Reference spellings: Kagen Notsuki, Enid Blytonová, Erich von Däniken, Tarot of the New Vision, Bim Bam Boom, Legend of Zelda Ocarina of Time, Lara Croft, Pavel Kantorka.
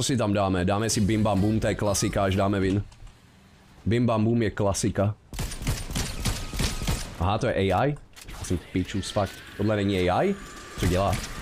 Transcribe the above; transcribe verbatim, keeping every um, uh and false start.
Co si tam dáme? Dáme si Bim Bam Boom, to je klasika, až dáme win. Bim Bam Boom je klasika. Aha, to je A I? Já jsem pičus fakt. Tohle není A I? Co dělá?